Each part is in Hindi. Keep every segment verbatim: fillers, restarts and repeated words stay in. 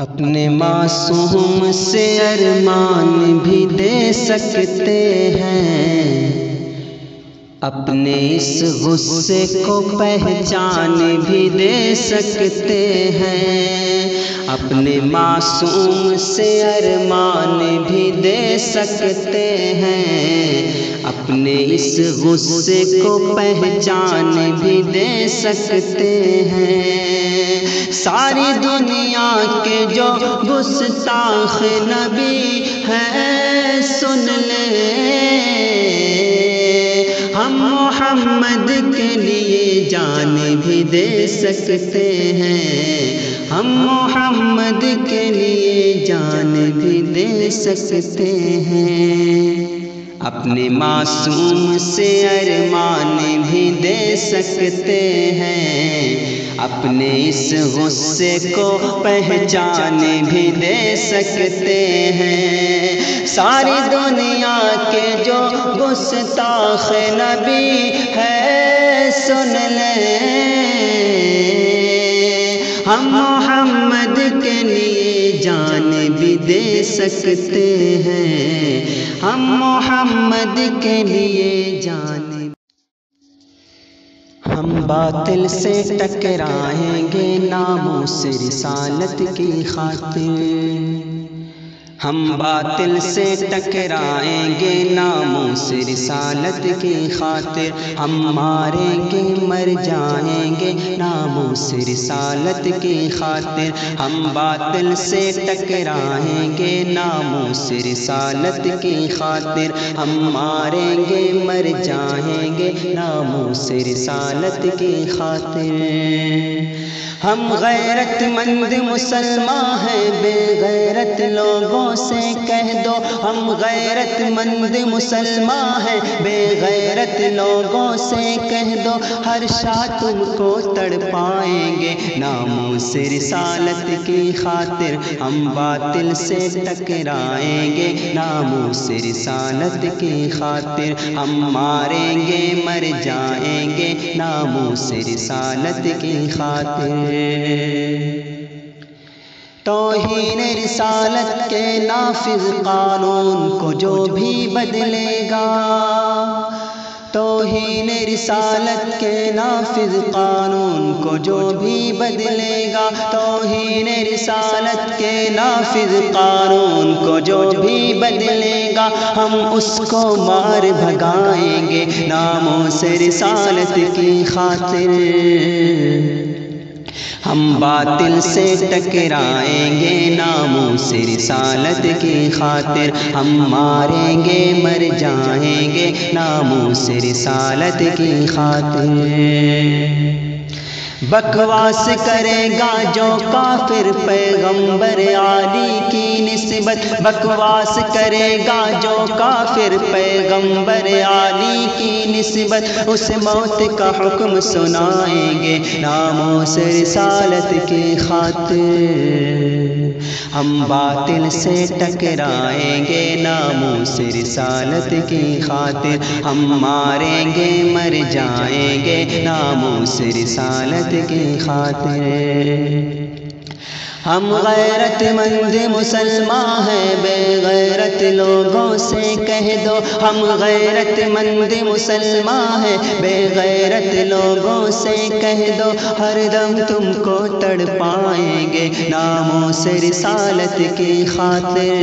अपने मासूम से अरमान भी दे सकते हैं, अपने इस गुस्से को पहचान भी दे सकते हैं, अपने मासूम से अरमान भी दे सकते हैं, अपने इस गुस्से को पहचान भी दे सकते हैं। सारी दुनिया के जो गुस्ताख नबी हैं सुन ले, हम मोहम्मद के लिए जान भी दे सकते हैं, हम मोहम्मद के लिए जान भी दे सकते हैं, अपने मासूम से अरमान भी दे सकते हैं, अपने इस गुस्से को पहचान भी दे सकते हैं। सारी दुनिया के जो गुस्ताख नबी है सुन ले, हम मोहम्मद के लिए जान भी दे सकते हैं, हम मोहम्मद के लिए जान। हम बातिल से टकराएंगे नामों से रिसालत की खातिर, हम बातिल से टकराएंगे नामों से रिसालत की खातिर, हम मारेंगे मर जाएंगे नामों से रिसालत की खातिर, हम बातिल से टकराएंगे नामों से रिसालत की खातिर, हम मारेंगे मर जाएंगे नामों से रिसालत की खातिर। हम गैरतमंद मुसलमान हैं बेगैरत लोगों से कह दो, हम गैरतमंद मुसलमान हैं बेगैरत लोगों से कह दो, हर शाह तुमको तड़पाएंगे नामों से रिसालत की खातिर, हम बातिल से टकराएंगे नामों से रिसालत की खातिर, हम मारेंगे मर जाएंगे नामों से रिसालत की खातिर। तौहीन रिसालत के नाफिज कानून को जो भी बदलेगा, तौहीन रिसालत के नाफिज कानून को जो भी बदलेगा, तौहीन रिसालत के नाफिज कानून को जो भी बदलेगा, हम उसको मार भगाएंगे नामों से रिसालत की खातिर, हम बातिल से टकराएंगे नामों से रिसालत की खातिर, हम मारेंगे मर जाएंगे नामों से रिसालत की खातिर। बकवास करेगा जो काफिर पैगंबर आली की निस्बत, बकवास करेगा जो काफिर पैगंबर आली की निस्बत, उस मौत का हुक्म सुनाएंगे नामों से रिसालत की खातिर, हम बातिल से टकराएंगे नामों से रिसालत की खातिर, हम मारेंगे मर जाएंगे नामों से रिसालत की खातिर। हम गैरतमंद मुसलमान हैं बेगैरत लोगों से कह दो, हम गैरतमंद मुसलमान हैं बेगैरत लोगों से कह दो, हर दम तुमको तड़पाएंगे नामों से रिसालत की खातिर,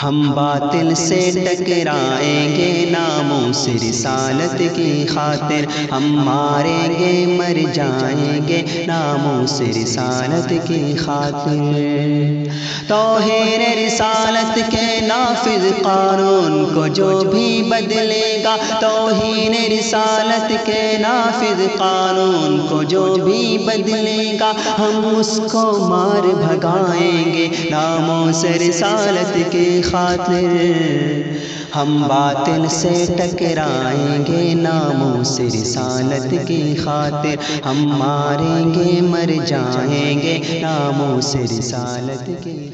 हम बातिल से टकराएंगे नामों से रिसालत की खातिर, हम मारेंगे मर जाएंगे नामों से रिसालत की खातिर। तौहीन रिसालत के नाफिज कानून को जो भी बदलेगा, तौहीन रिसालत के नाफिज कानून को जो भी बदलेगा, हम उसको मार भगाएंगे नामों से रिसालत की खातिर, हम बातिल से टकराएंगे नामों से रिसालत की खातिर, हम मारेंगे मर जाएंगे नामों से रिसालत की।